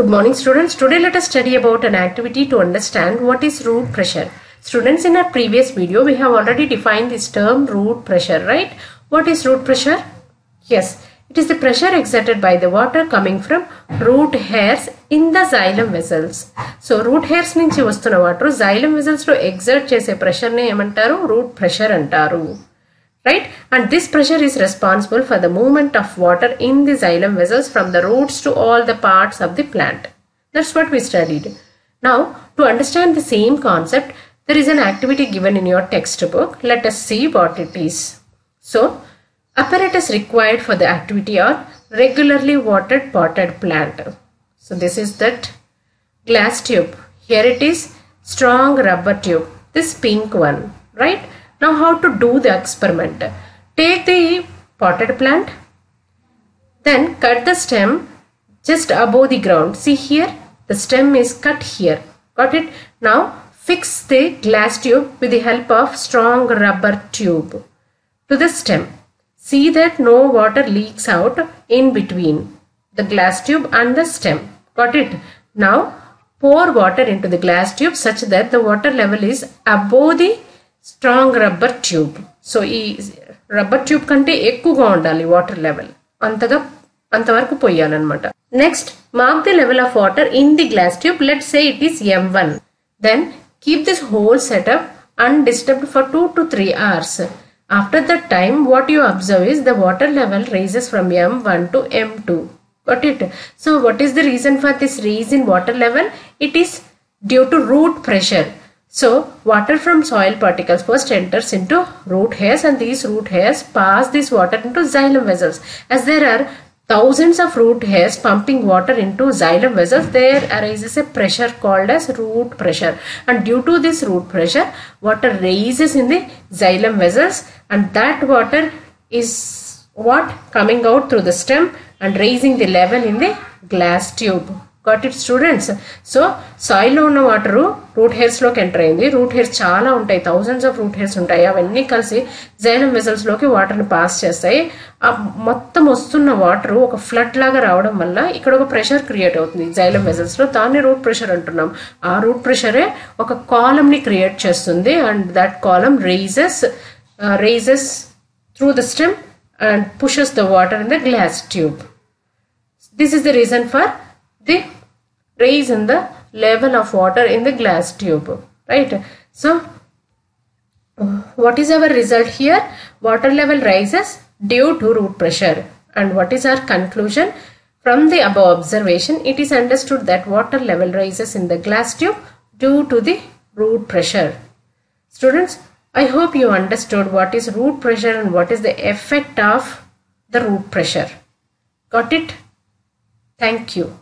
Good morning, students. Today let us study about an activity to understand what is root pressure. Students, in our previous video we have already defined this term root pressure, right? What is root pressure? Yes, it is the pressure exerted by the water coming from root hairs in the xylem vessels. So root hairs nunchi vastunna water xylem vessels lo exert chese pressure ne emantaru root pressure antaru. Right, and this pressure is responsible for the movement of water in the xylem vessels from the roots to all the parts of the plant. That's what we studied. Now, to understand the same concept, there is an activity given in your textbook. Let us see what it is. So, apparatus required for the activity are regularly watered potted plant. So, this is that glass tube. Here it is, strong rubber tube. This pink one, right? Now how to do the experiment? Take the potted plant, then cut the stem just above the ground. See here, the stem is cut here. Got it? Now fix the glass tube with the help of strong rubber tube to the stem. See that no water leaks out in between the glass tube and the stem. Got it? Now pour water into the glass tube such that the water level is above the strong rubber tube. So is rubber tube kante ekkuva undali water level antavaraku poyalanamata. Next, mark the level of water in the glass tube. Let's say it is M1. Then keep this whole setup undisturbed for 2 to 3 hours. After that time, what you observe is the water level rises from M1 to M2. Got it? So what is the reason for this rise in water level? It is due to root pressure. So, water from soil particles first enters into root hairs, and these root hairs pass this water into xylem vessels. As there are thousands of root hairs pumping water into xylem vessels, there arises a pressure called as root pressure. And due to this root pressure, water rises in the xylem vessels, and that water is what? Coming out through the stem and raising the level in the glass tube. Got it, students? So, soil lo unna water root hairs lo enter ayindi. Root hairs chala untai, thousands of root hairs untai. Avanni kalisi xylem vessels loki water ni pass chestayi. Aa mottam vastunna water oka flood laga raavadam valla ikkada oka pressure create avutundi xylem vessels lo. Danni root pressure antunnam. Aa root pressure e oka column ni create chestundi, and that column raises through the stem and pushes the water in the glass tube. This is the reason for the raise in the level of water in the glass tube, right? So what is our result here? Water level rises due to root pressure. And what is our conclusion? From the above observation, it is understood that water level rises in the glass tube due to the root pressure. Students, I hope you understood what is root pressure and what is the effect of the root pressure. Got it? Thank you.